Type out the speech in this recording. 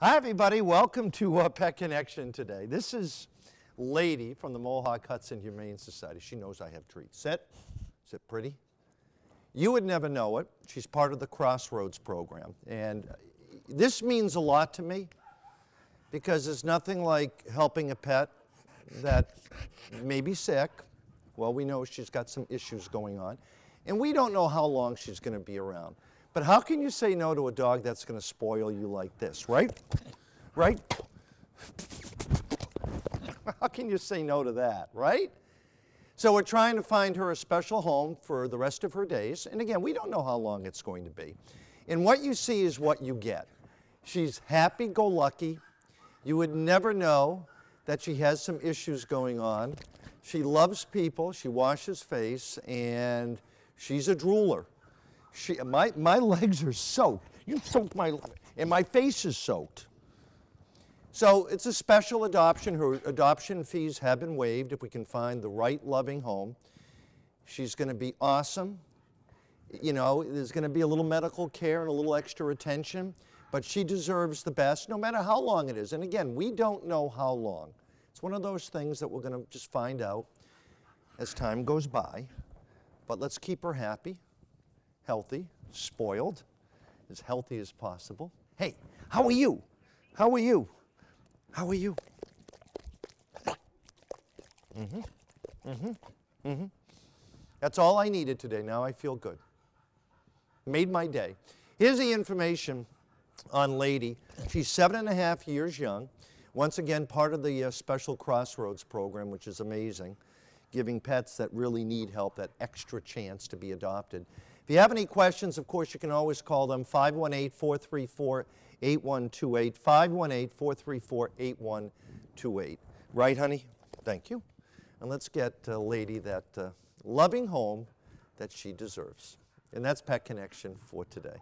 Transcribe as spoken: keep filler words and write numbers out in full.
Hi everybody, welcome to uh, Pet Connection today. This is Lady from the Mohawk Hudson Humane Society. She knows I have treats. Sit, sit pretty. You would never know it. She's part of the Crossroads program. And this means a lot to me because there's nothing like helping a pet that may be sick. Well, we know she's got some issues going on and we don't know how long she's gonna be around. But how can you say no to a dog that's going to spoil you like this, right? Right? How can you say no to that, right? So we're trying to find her a special home for the rest of her days. And again, we don't know how long it's going to be. And what you see is what you get. She's happy-go-lucky. You would never know that she has some issues going on. She loves people. She washes face. And she's a drooler. She, my, my legs are soaked. You soaked my leg. And my face is soaked. So it's a special adoption. Her adoption fees have been waived if we can find the right loving home. She's going to be awesome. You know, there's going to be a little medical care and a little extra attention. But she deserves the best no matter how long it is. And again, we don't know how long. It's one of those things that we're going to just find out as time goes by. But let's keep her happy. Healthy, spoiled, as healthy as possible. Hey, how are you? How are you? How are you? Mm-hmm, mm-hmm, mm-hmm. That's all I needed today. Now I feel good. Made my day. Here's the information on Lady. She's seven and a half years young. Once again, part of the uh, special Crossroads program, which is amazing, giving pets that really need help that extra chance to be adopted. If you have any questions, of course, you can always call them five one eight, four three four, eight one two eight, five one eight, four three four, eight one two eight. Right, honey? Thank you. And let's get uh, Lady that uh, loving home that she deserves. And that's Pet Connection for today.